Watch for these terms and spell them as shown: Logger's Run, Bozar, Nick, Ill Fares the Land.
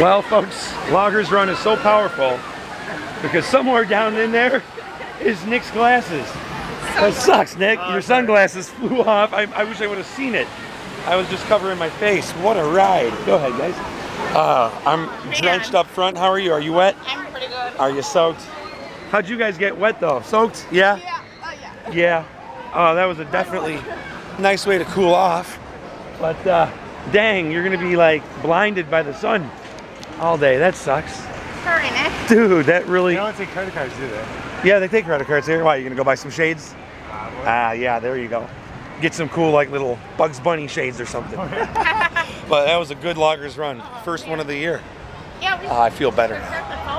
Well, folks, Logger's Run is so powerful because somewhere down in there is Nick's glasses. That sucks, Nick. Your sunglasses flew off. I wish I would have seen it. I was just covering my face. What a ride. Go ahead, guys. I'm drenched up front. How are you? Are you wet? I'm pretty good. Are you soaked? How'd you guys get wet, though? Soaked? Yeah? Yeah. Oh, yeah. Yeah. Oh, that was a definitely nice way to cool off. But, dang, you're going to be, like, blinded by the sun all day. That sucks. Hurting it. Dude, that really... They don't take credit cards, do they? Yeah, they take credit cards here. Why, you going to go buy some shades? Ah, yeah, there you go. Get some cool, like, little Bugs Bunny shades or something. But that was a good Logger's Run. First one of the year. Yeah, I feel better now.